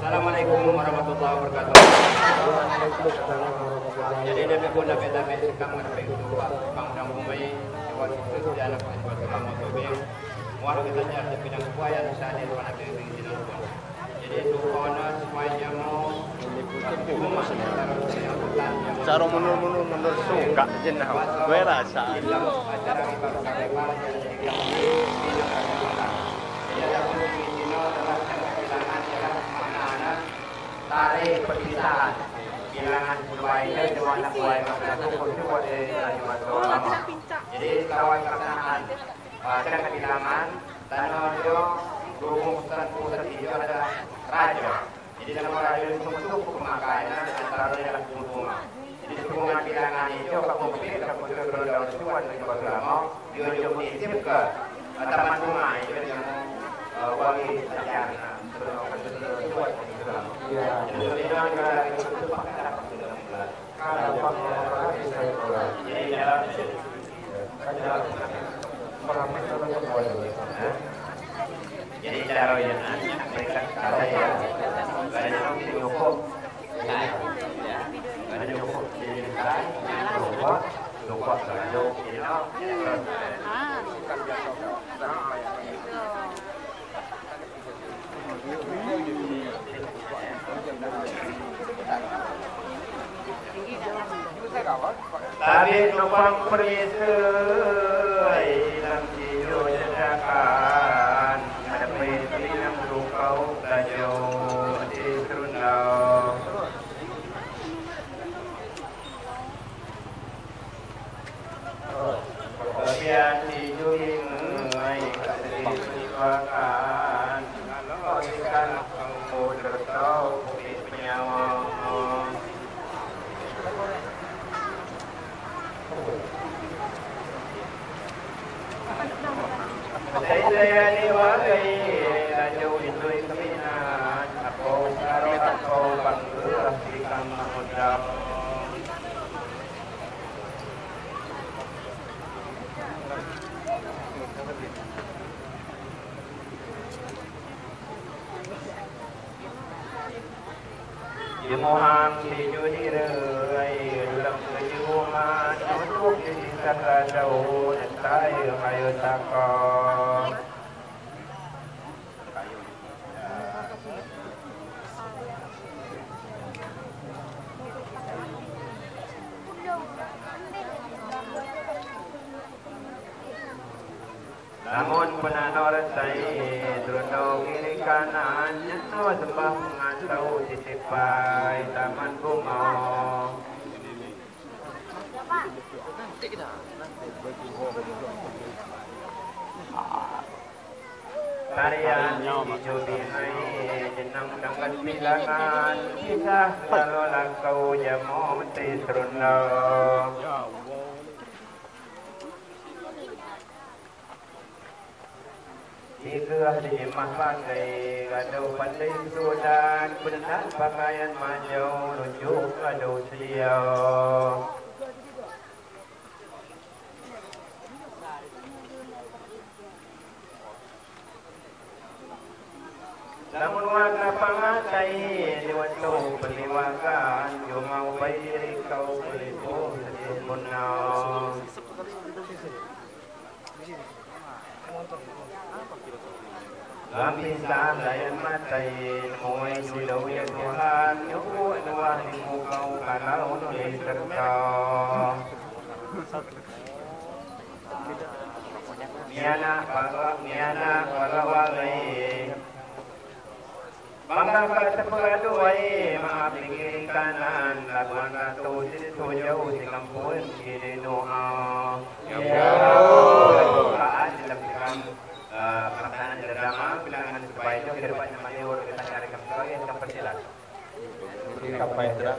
Assalamualaikum warahmatullahi wabarakatuh. Jadi demi kunda beda beda kamu sampai kedua, kamu dalam bumi, kamu itu di anak buat kamu bumi. Muara kita jadi bidang kuaya misalnya di mana bidang bidang pun. Jadi itu kona semuanya mau rumah sementara yang hutan. Cara mundur suka jenah. Gue rasa. Acara kita berkaitan dengan tarik perpisahan bilangan berbahaya dengan anak buaya masyarakat itu boleh terlibat lama. Jadi kawan kawanan dengan bilangan tanah dia berhubung pusat hijau adalah raja. Jadi dalam raja itu bentuk pemakaian antara dalam hubungan. Jadi hubungan bilangan itu kemudian kemudian berlalu itu terlibat lama dia diunisip ke taman sungai dengan wangi sajarah. Jadi cara yang mereka cara yang tapi numpang perisai dalam tidur jedakan ada perisai yang berukau tajau di serundau kebian tidur ingai kasih siwakan kalau ikan kamu tertau di penyawa. Saya diwarai jauh itu minat aku taruh aku bangga di kamar modal. Jemuhan dijudi rai dalam kejuhan untuk diikat jauh dari kayu takon. Namun penanor saya terundau kiri kanan nyentuh sembah mengantau disipai taman kumau. Tarian hijau binai jenang-jenang bilangan kisah lalu langkau jamu di terundau. Tiga di mahmah gay gadau pandai sudan benar pakaian manjau rujuk gadau siau. Namun warna pangatai diwatu peliwakan jumau bayi kau pelipu semunau. Kami sahaja matain, mui judau yang Tuhan, nyuruh Tuhan mukau kalau nulis terkau. Miana palawagai, bangga kata peladuai, maaf dikiri kanan, lakukan satu situ jauh di kampung kiri doa. Pertahanan drama bilangan supaya itu kita dapat namanya orang kita cari kamera yang tak persilat. Kita payah terang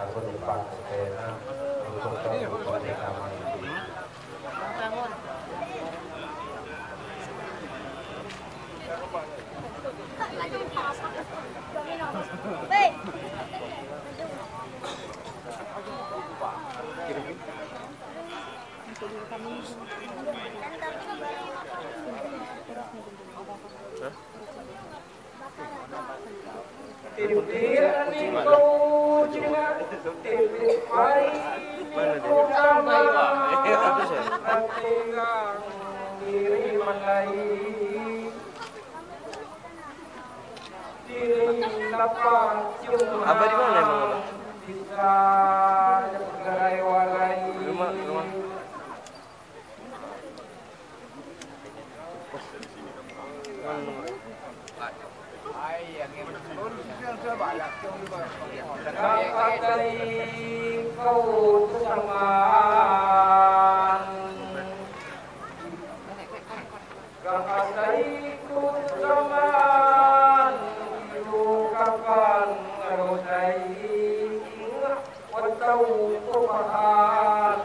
Aku lupa. Untuk buat drama. Baik. Tipiran kau jangan tipai kau tambah tinggal diri malai diri lapang cuma apa di mana emang kita gerai walai rumah Kapatai kau tersangan Kapatai ku tersangan Dilukakan Karotai Watau kupahat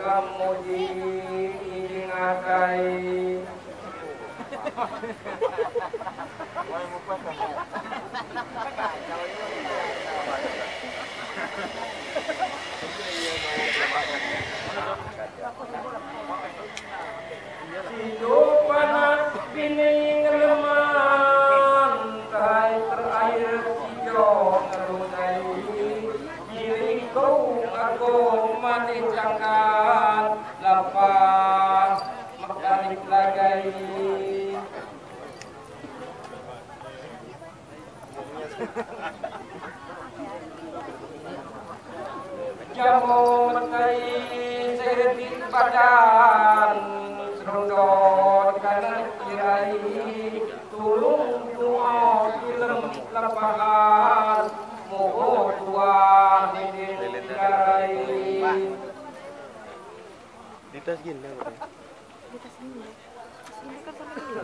Kamuji Ngakai Sidupan bining leman kai terakhir hijau ngerunai diri kau agung manis jangan lapas mekanik lagai jamu mengai seretik badan serudot kanan tirai tulung tuang film lepas mohon tuang dinding karai ditaskin dah ditaskin dah bukan sama dia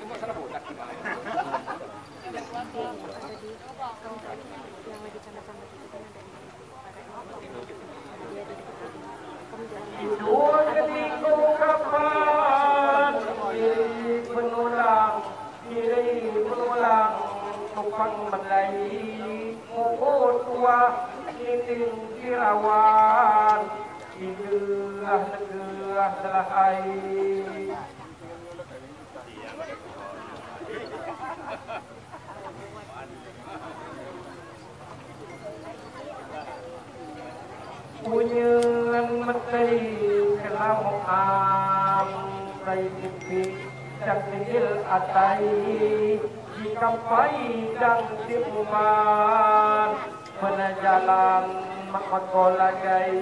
bukan sama bodak yang lagi canda-canda itu kan ada dia ada di kapan diri menulang tukang melai mukul tua kiting dirawan ilah telah air Punyan matay kalaong am Raibibig Dakil atay Dikampay Dang tipuman Manajalan Makolagay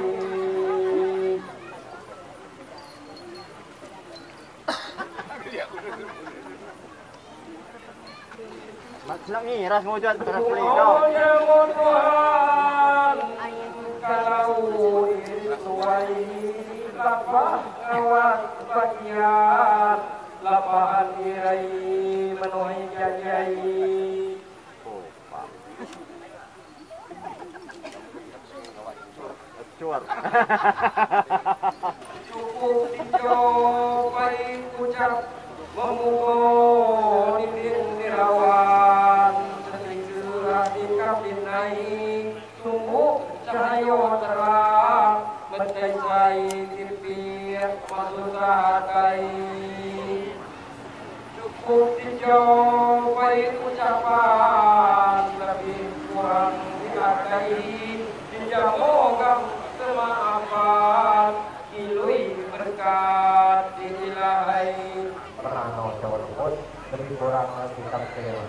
Maksudnya ngiras mo dyan Punyan motuhan Kalau disuai lapah awak bagian lapahan dirai menuhi janji. Cuar. suku Tinjo baik ucap memuko dinding dirawan sering surah tingkap dinaik sumbu cahaya terang mencapai tirpir masudah kain suku Tinjo baik ucapan lebih kurang dihargai dijamogam termaafan ilui berkat diilahai pernah nol jawabun lebih kurang kita kecewa.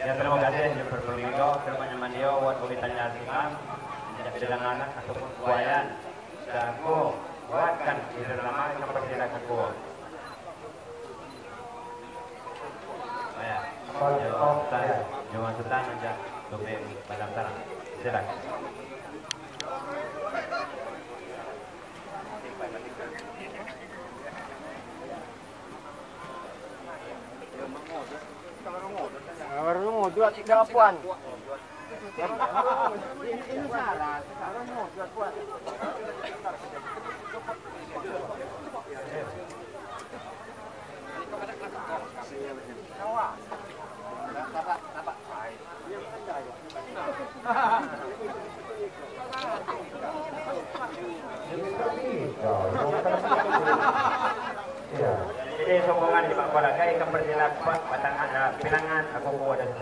Ya terima kasih yang berpelindo teman-teman dia buat kulitannya ringan tidak berlangan ataupun buayan dan ku buatkan di dalam seperti nak ku. Ya, jawab saya jawab sudah menjadi domen pada sekarang. Silakan. Dua tiga puan. Ini salah. Sekarang mau dua puan. Jadi sokongan di Pak Polaka yang kepersilakan batang ada bilangan aku bawa dan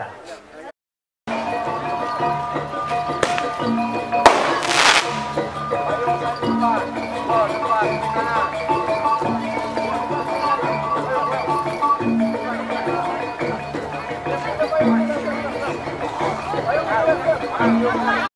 tak.